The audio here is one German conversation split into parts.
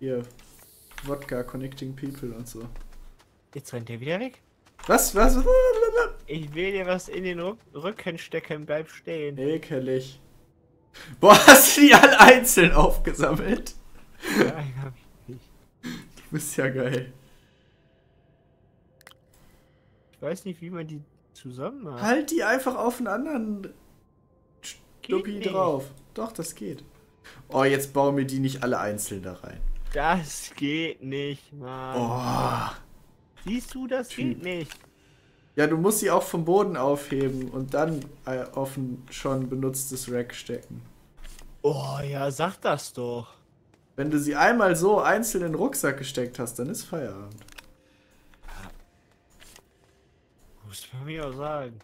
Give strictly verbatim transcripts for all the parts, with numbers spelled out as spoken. Hier, Wodka, Connecting People und so. Jetzt rennt der wieder weg. Was? Was? Ich will dir was in den Rücken stecken, bleib stehen. Ekelig. Boah, hast du die alle einzeln aufgesammelt? Nein, hab ich nicht. Du bist ja geil. Ich weiß nicht, wie man die zusammen macht. Halt die einfach auf einen anderen Stuppi drauf. Doch, das geht. Oh, jetzt bauen wir die nicht alle einzeln da rein. Das geht nicht, Mann. Oh. Siehst du, das geht nicht. Ja, du musst sie auch vom Boden aufheben und dann auf ein schon benutztes Rack stecken. Oh ja, sag das doch. Wenn du sie einmal so einzeln in den Rucksack gesteckt hast, dann ist Feierabend. Muss man mir auch sagen.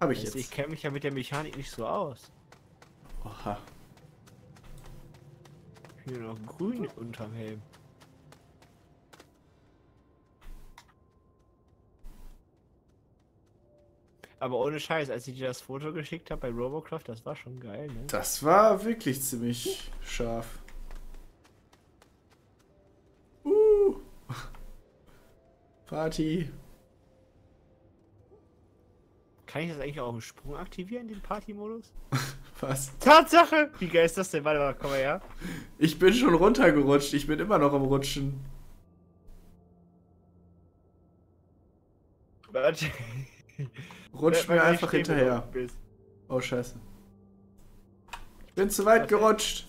Hab ich also jetzt. Ich kenne mich ja mit der Mechanik nicht so aus. Oha. Hier noch grün unterm Helm. Aber ohne Scheiß, als ich dir das Foto geschickt habe bei Robocraft, das war schon geil, ne? Das war wirklich ziemlich scharf. Uh. Party. Kann ich das eigentlich auch im Sprung aktivieren, den Party-Modus? Was? Tatsache! Wie geil ist das denn? Warte mal, komm mal her. Ich bin schon runtergerutscht, ich bin immer noch am Rutschen. Warte. Rutsch mir einfach hinterher. Oh, scheiße. Ich bin zu weit gerutscht.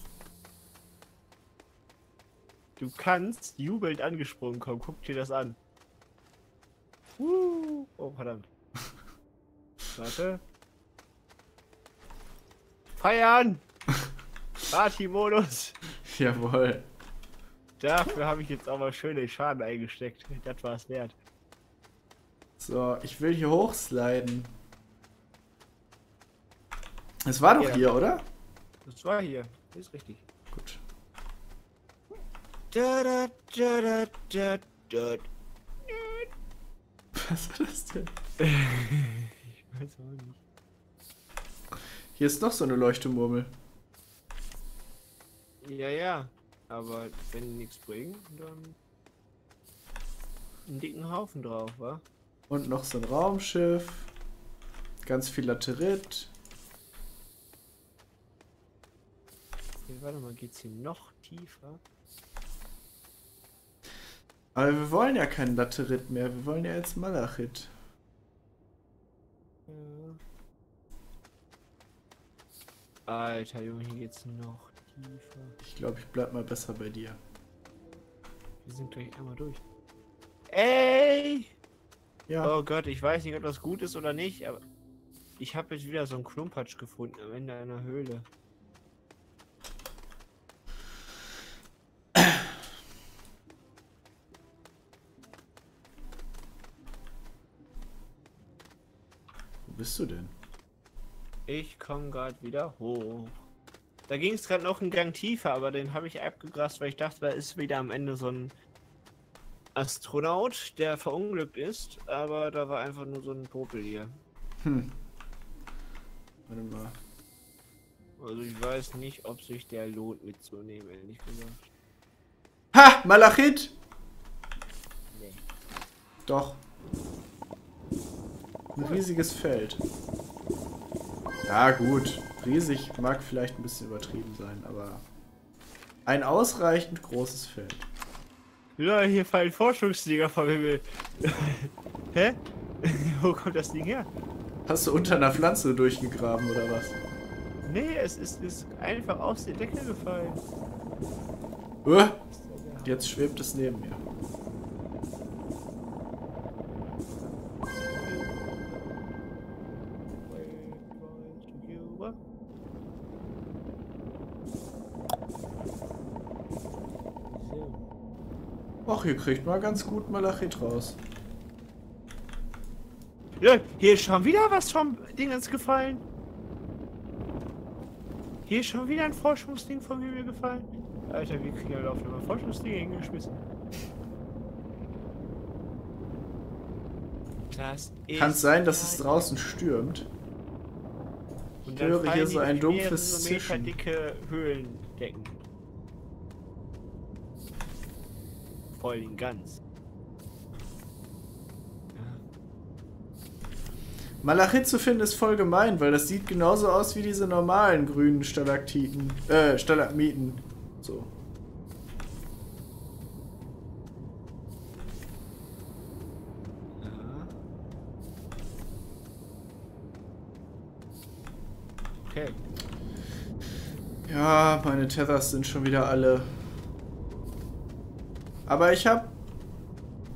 Du kannst jubelnd angesprungen kommen. Guck dir das an. Uh, oh, verdammt. Warte. Feiern! Party-Modus. Jawohl. Dafür habe ich jetzt auch mal schön den Schaden eingesteckt. Das war es wert. So, ich will hier hochsliden. Es war doch ja. Hier, oder? Das war hier, das ist richtig. Gut. Da, da, da, da, da, da. Was war das denn? Ich weiß auch nicht. Hier ist noch so eine Leuchtemurmel. Ja, ja. Aber wenn die nichts bringen, dann einen dicken Haufen drauf, wa? Und noch so ein Raumschiff. Ganz viel Laterit. Hier, warte mal, geht's hier noch tiefer? Aber wir wollen ja keinen Laterit mehr, wir wollen ja jetzt Malachit. Ja. Alter Junge, hier geht's noch tiefer. Ich glaube, ich bleib mal besser bei dir. Wir sind gleich einmal durch. Ey! Ja. Oh Gott, ich weiß nicht, ob das gut ist oder nicht, aber ich habe jetzt wieder so einen Klumpatsch gefunden am Ende einer Höhle. Wo bist du denn? Ich komme gerade wieder hoch. Da ging es gerade noch einen Gang tiefer, aber den habe ich abgegrast, weil ich dachte, da ist wieder am Ende so ein Astronaut, der verunglückt ist, aber da war einfach nur so ein Popel hier. Hm. Warte mal. Also ich weiß nicht, ob sich der lohnt mitzunehmen, ehrlich gesagt. Ha! Malachit! Nee. Doch. Ein riesiges Feld. Ja gut, riesig mag vielleicht ein bisschen übertrieben sein, aber ein ausreichend großes Feld. Ja, hier fallen Forschungsdinger vom Himmel. Hä? Wo kommt das Ding her? Hast du unter einer Pflanze durchgegraben oder was? Nee, es ist, ist einfach aus der Decke gefallen. Uh, jetzt schwebt es neben mir. Och, hier kriegt man ganz gut Malachit raus. Ja, hier ist schon wieder was vom Dingens gefallen. Hier ist schon wieder ein Forschungsding vom Himmel gefallen. Alter, wir kriegen ja auf einmal Forschungsdinge hingeschmissen. Kann es sein, dass es draußen stürmt? Ich höre hier so ein dumpfes Zischen. Dicke Höhlendecken. Vor allem ganz. Malachit zu finden ist voll gemein, weil das sieht genauso aus wie diese normalen grünen Stalaktiten, äh, Stalagmiten. So. Okay. Ja, meine Tethers sind schon wieder alle. Aber ich habe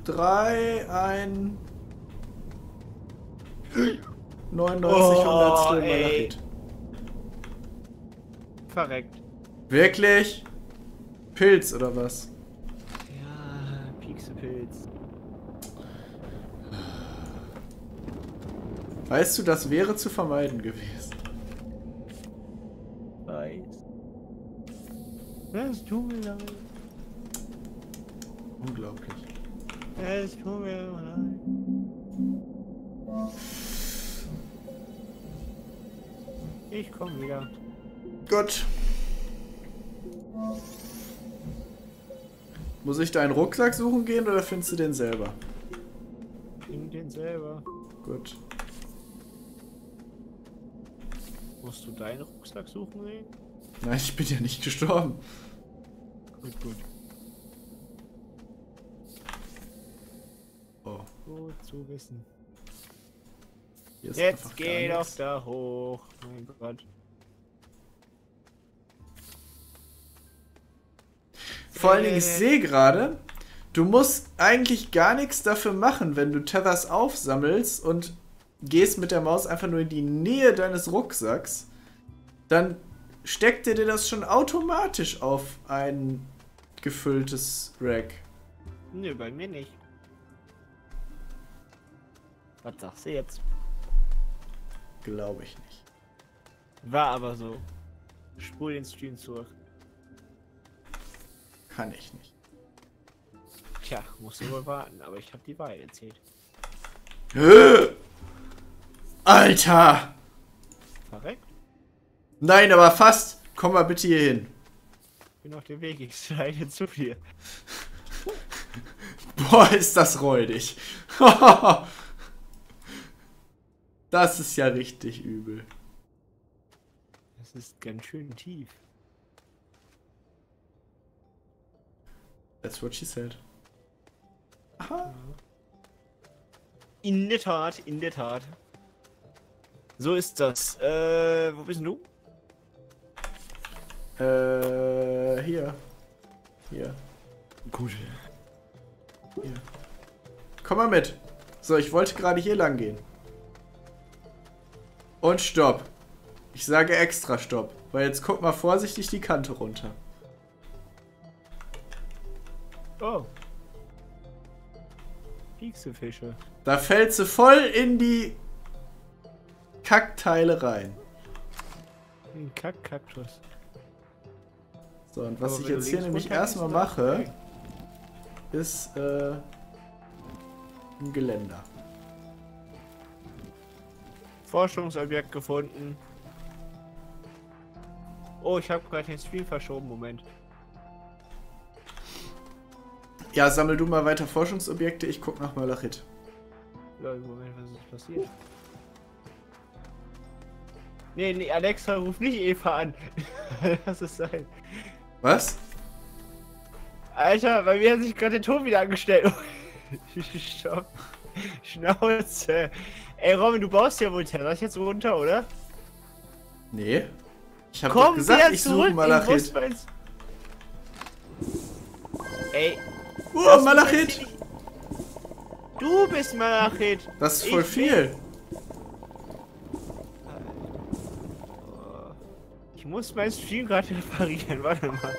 drei, ein... neunundneunzig Hundertstel Malachit. Verreckt. Wirklich? Pilz oder was? Ja, Piekse-Pilz. Weißt du, das wäre zu vermeiden gewesen. Weiß. Das tut mir leid. Unglaublich. Es tut mir leid. Ich komme wieder. Gut. Muss ich deinen Rucksack suchen gehen oder findest du den selber? Ich finde den selber. Gut. Musst du deinen Rucksack suchen gehen? Nein, ich bin ja nicht gestorben. Gut, gut. Oh. Gut zu wissen. Jetzt geh doch da hoch. Mein Gott. Vor allen Dingen, ich sehe gerade, du musst eigentlich gar nichts dafür machen, wenn du Tethers aufsammelst und gehst mit der Maus einfach nur in die Nähe deines Rucksacks, dann steckt dir das schon automatisch auf ein gefülltes Rack. Nö, bei mir nicht. Was sagst du jetzt? Glaube ich nicht. War aber so. Spul den Stream zurück. Kann ich nicht. Tja, musst du wohl warten, aber ich habe die Wahrheit erzählt. Alter! Verreckt? Nein, aber fast! Komm mal bitte hier hin. Ich bin auf dem Weg, ich schneide zu dir. Boah, ist das räudig. Das ist ja richtig übel. Das ist ganz schön tief. That's what she said. Aha. In der Tat, in der Tat. So ist das. Äh, wo bist du? Äh, hier. Hier. Gut. Hier. Komm mal mit. So, ich wollte gerade hier lang gehen. Und stopp. Ich sage extra stopp, weil jetzt guck mal vorsichtig die Kante runter. Oh. Pieksefische. Da fällt sie voll in die Kackteile rein. Ein Kackkaktus. So, und was ich jetzt hier nämlich erstmal mache, ist äh, ein Geländer. Forschungsobjekt gefunden. Oh, ich habe gerade den Stream verschoben. Moment. Ja, sammel du mal weiter Forschungsobjekte. Ich guck nach Malachit. Ja, Moment, was ist passiert? Nee, nee, Alexa, ruf nicht Eva an. Lass es sein. Was? Alter, bei mir hat sich gerade der Ton wieder angestellt. Stopp. Schnauze. Ey Robin, du baust ja wohl Terra jetzt runter, oder? Nee. Ich hab doch gesagt, ich suche Malachit. Ey. Oh, Malachit! Du bist Malachit! Das ist voll viel! Ich muss mein Stream gerade reparieren, warte mal.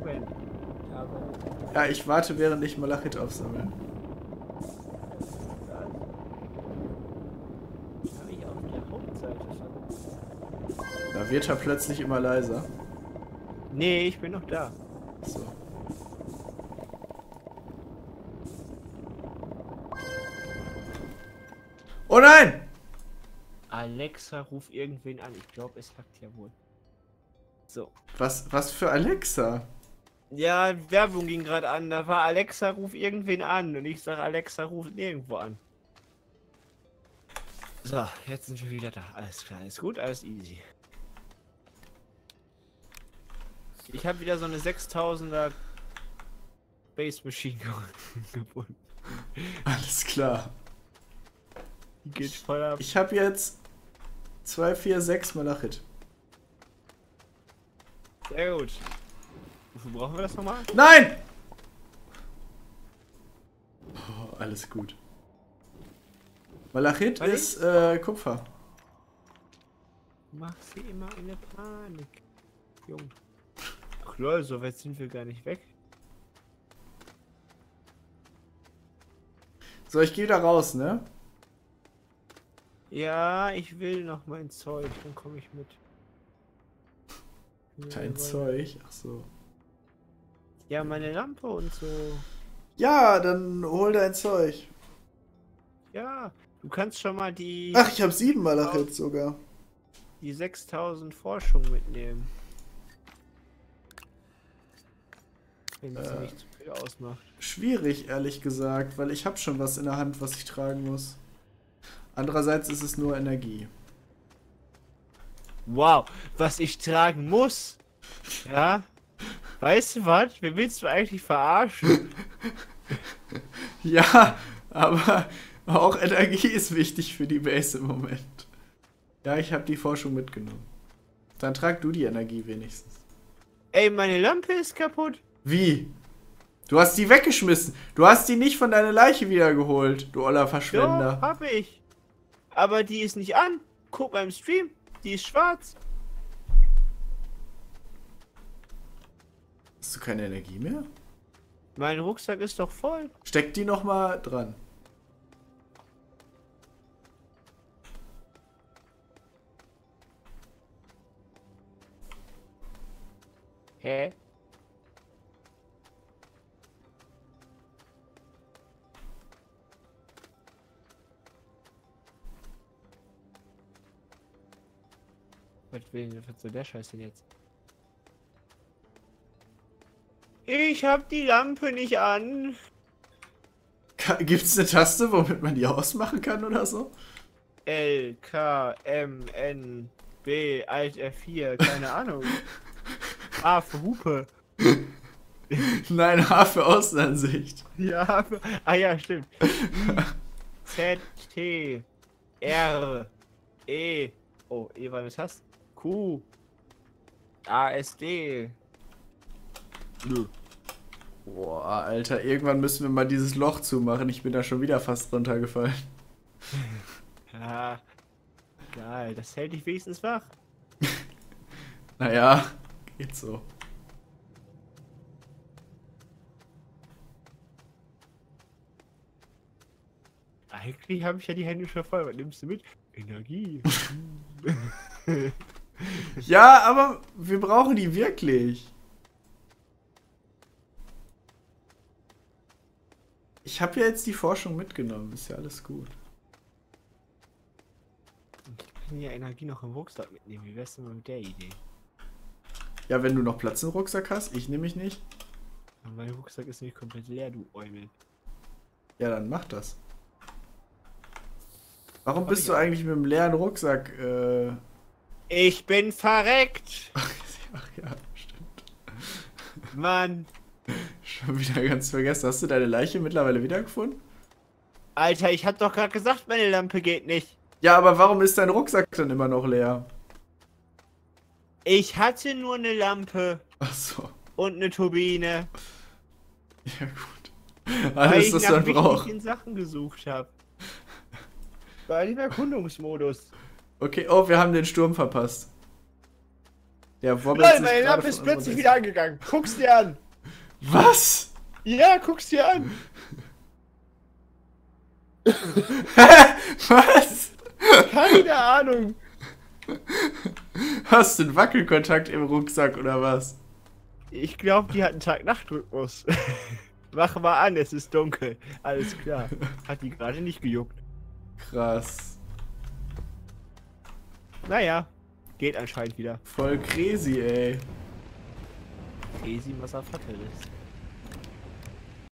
Moment. Ja, ich warte, während ich Malachit aufsammle. Da wird er plötzlich immer leiser. Nee, ich bin noch da. So. Oh nein! Alexa, ruf irgendwen an. Ich glaube, es hackt ja wohl. So. Was, was für Alexa? Ja, Werbung ging gerade an. Da war Alexa, ruf irgendwen an. Und ich sage, Alexa, ruf nirgendwo an. So, jetzt sind wir wieder da. Alles klar, alles gut, alles easy. Ich habe wieder so eine sechstausender Base Machine gefunden. Alles klar. Die geht voll ab. Ich habe jetzt zwei vier sechs Malachit. Sehr gut. Wofür brauchen wir das nochmal? Nein! Oh, alles gut. Malachit Was ist äh, Kupfer. Mach sie immer in der Panik. Jung. Ach lol, so weit sind wir gar nicht weg. So, ich gehe da raus, ne? Ja, ich will noch mein Zeug, dann komme ich mit. Dein Zeug? Ach so. Ja, meine Lampe und so. Ja, dann hol dein Zeug. Ja, du kannst schon mal die... Ach, ich habe sieben Malachit sogar. Die sechstausend Forschung mitnehmen. Wenn es äh, nicht zu viel ausmacht. Schwierig, ehrlich gesagt, weil ich habe schon was in der Hand, was ich tragen muss. Andererseits ist es nur Energie. Wow, was ich tragen muss. Ja? Weißt du was? Wen willst du eigentlich verarschen? Ja, aber auch Energie ist wichtig für die Base im Moment. Ja, ich habe die Forschung mitgenommen. Dann trag du die Energie wenigstens. Ey, meine Lampe ist kaputt. Wie? Du hast die weggeschmissen. Du hast die nicht von deiner Leiche wiedergeholt, du oller Verschwender. Doch, hab ich. Aber die ist nicht an. Guck beim Stream. Die ist schwarz. Hast du keine Energie mehr? Mein Rucksack ist doch voll. Steck die nochmal dran. Hä? Was will so der Scheiß denn jetzt? Ich hab die Lampe nicht an. Gibt's eine Taste, womit man die ausmachen kann oder so? L, K, M, N, B, Alt F vier, keine Ahnung. A für Hupe. Nein, H für Außenansicht. Ja, H für... Ah ja, stimmt. Z, T, R, E. Oh, E war eine Taste. Q, A S D. Boah, Alter, irgendwann müssen wir mal dieses Loch zumachen. Ich bin da schon wieder fast runtergefallen. Ja, geil, das hält dich wenigstens wach. Naja, geht so. Eigentlich habe ich ja die Hände schon voll. Was nimmst du mit? Energie. Ja, aber wir brauchen die wirklich. Ich habe ja jetzt die Forschung mitgenommen, ist ja alles gut. Ich kann ja Energie noch im Rucksack mitnehmen, wie wär's denn mit der Idee? Ja, wenn du noch Platz im Rucksack hast, ich nehme mich nicht. Mein Rucksack ist nicht komplett leer, du Eumel. Ja, dann mach das. Warum bist du eigentlich mit dem leeren Rucksack, äh... Ich bin verreckt! Ach ja, stimmt. Mann! Schon wieder ganz vergessen. Hast du deine Leiche mittlerweile wiedergefunden? Alter, ich hab doch gerade gesagt, meine Lampe geht nicht. Ja, aber warum ist dein Rucksack dann immer noch leer? Ich hatte nur eine Lampe. Ach so. Und eine Turbine. Ja gut. Alles, was man braucht. Weil ich nach wichtigen Sachen gesucht habe. War im Erkundungsmodus. Okay, oh, wir haben den Sturm verpasst. Ja, Robin, meine Lampe ist plötzlich wieder angegangen. Guck's dir an. Was? Ja, guck's dir an. Hä? Was? Keine Ahnung. Hast du einen Wackelkontakt im Rucksack oder was? Ich glaube, die hat einen Tag-Nacht-Rhythmus. Mach mal an, es ist dunkel. Alles klar. Hat die gerade nicht gejuckt. Krass. Naja, geht anscheinend wieder. Voll crazy, ey. Easy Wasserfackel ist.